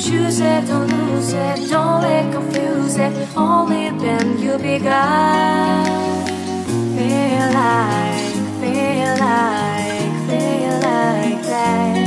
Choose it, don't lose it, don't let confuse it. Only then you'll be God. Feel like, feel like, feel like that.